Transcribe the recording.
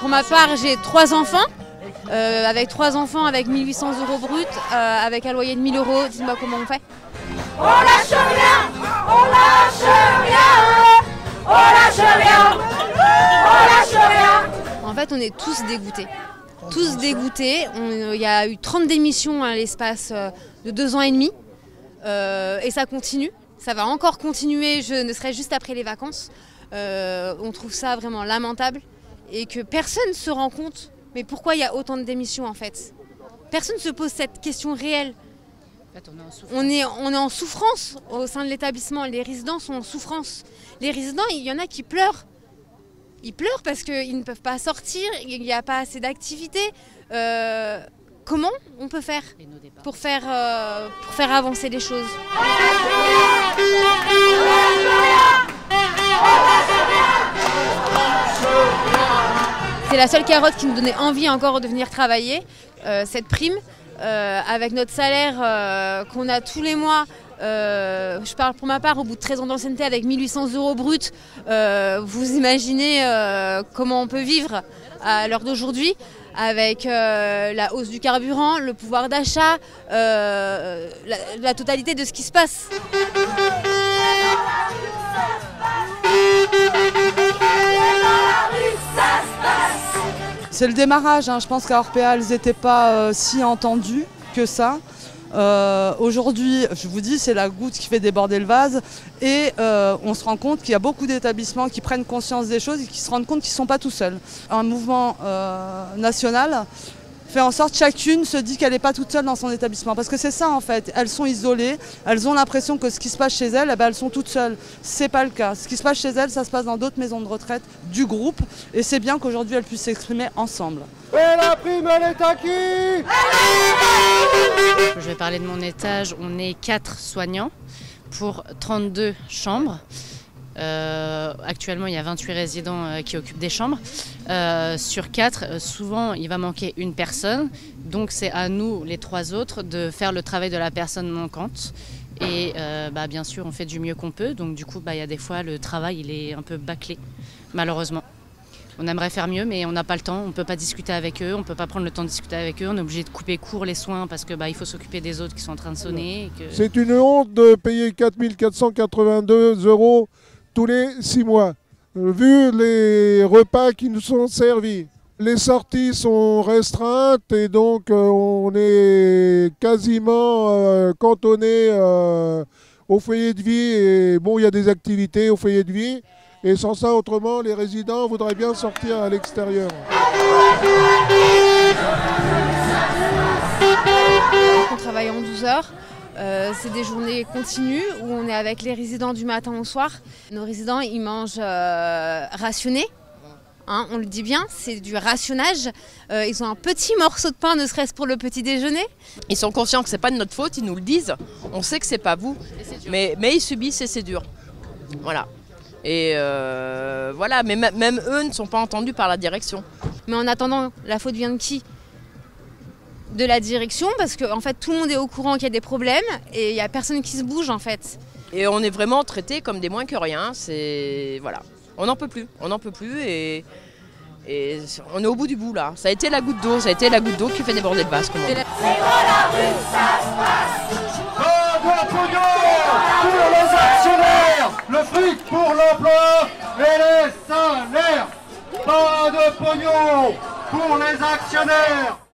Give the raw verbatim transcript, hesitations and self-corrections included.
Pour ma part, j'ai trois enfants. Euh, avec trois enfants, avec mille huit cents euros brut, euh, avec un loyer de mille euros, dites-moi comment on fait. On lâche rien, on lâche rien, on lâche rien, on lâche rien. En fait, on est tous dégoûtés. Tous dégoûtés. Il y a eu trente démissions à l'espace de deux ans et demi. Euh, et ça continue. Ça va encore continuer, je ne serai juste après les vacances. Euh, on trouve ça vraiment lamentable. Et que personne ne se rend compte. Mais pourquoi il y a autant de démissions en fait? Personne ne se pose cette question réelle. En fait, on, est en on, est, on est en souffrance au sein de l'établissement. Les résidents sont en souffrance. Les résidents, il y en a qui pleurent. Ils pleurent parce qu'ils ne peuvent pas sortir, il n'y a pas assez d'activités. Euh, comment on peut faire pour faire, euh, pour faire avancer les choses? C'est la seule carotte qui nous donnait envie encore de venir travailler, euh, cette prime, euh, avec notre salaire euh, qu'on a tous les mois. Euh, je parle pour ma part, au bout de treize ans d'ancienneté avec mille huit cents euros brut, euh, vous imaginez euh, comment on peut vivre à l'heure d'aujourd'hui, avec euh, la hausse du carburant, le pouvoir d'achat, euh, la, la totalité de ce qui se passe. C'est le démarrage, hein. Je pense qu'à Orpéa, elles n'étaient pas euh, si entendues que ça. Euh, Aujourd'hui, je vous dis, c'est la goutte qui fait déborder le vase et euh, on se rend compte qu'il y a beaucoup d'établissements qui prennent conscience des choses et qui se rendent compte qu'ils ne sont pas tout seuls. Un mouvement euh, national fait en sorte que chacune se dit qu'elle n'est pas toute seule dans son établissement. Parce que c'est ça en fait, elles sont isolées, elles ont l'impression que ce qui se passe chez elles, eh ben, elles sont toutes seules. C'est pas le cas. Ce qui se passe chez elles, ça se passe dans d'autres maisons de retraite du groupe. Et c'est bien qu'aujourd'hui elles puissent s'exprimer ensemble. Et la prime, elle est acquise. Je vais parler de mon étage, on est quatre soignants pour trente-deux chambres. Euh, actuellement, il y a vingt-huit résidents euh, qui occupent des chambres. Euh, sur quatre, euh, souvent, il va manquer une personne. Donc, c'est à nous, les trois autres, de faire le travail de la personne manquante. Et euh, bah, bien sûr, on fait du mieux qu'on peut. Donc, du coup, bah, il y a des fois, le travail, il est un peu bâclé, malheureusement. On aimerait faire mieux, mais on n'a pas le temps. On ne peut pas discuter avec eux. On ne peut pas prendre le temps de discuter avec eux. On est obligé de couper court les soins parce que bah, il faut s'occuper des autres qui sont en train de sonner. Que... C'est une honte de payer quatre mille quatre cent quatre-vingt-deux euros tous les six mois, vu les repas qui nous sont servis. Les sorties sont restreintes et donc on est quasiment cantonné au foyer de vie. Et bon, il y a des activités au foyer de vie et sans ça, autrement, les résidents voudraient bien sortir à l'extérieur. On travaille en douze heures. Euh, c'est des journées continues où on est avec les résidents du matin au soir. Nos résidents, ils mangent euh, rationné, hein, on le dit bien, c'est du rationnage. Euh, ils ont un petit morceau de pain, ne serait-ce pour le petit déjeuner. Ils sont conscients que c'est pas de notre faute, ils nous le disent. On sait que c'est pas vous, mais, mais ils subissent et c'est dur. Voilà. Et euh, voilà, mais même eux ne sont pas entendus par la direction. Mais en attendant, la faute vient de qui ? De la direction, parce que en fait tout le monde est au courant qu'il y a des problèmes et il n'y a personne qui se bouge en fait. Et on est vraiment traités comme des moins que rien, c'est voilà, on n'en peut plus, on n'en peut plus et... et on est au bout du bout là. Ça a été la goutte d'eau, ça a été la goutte d'eau qui fait déborder le vase. C'est la... le fric pour l'emploi et les salaires, pas de pognon pour les actionnaires.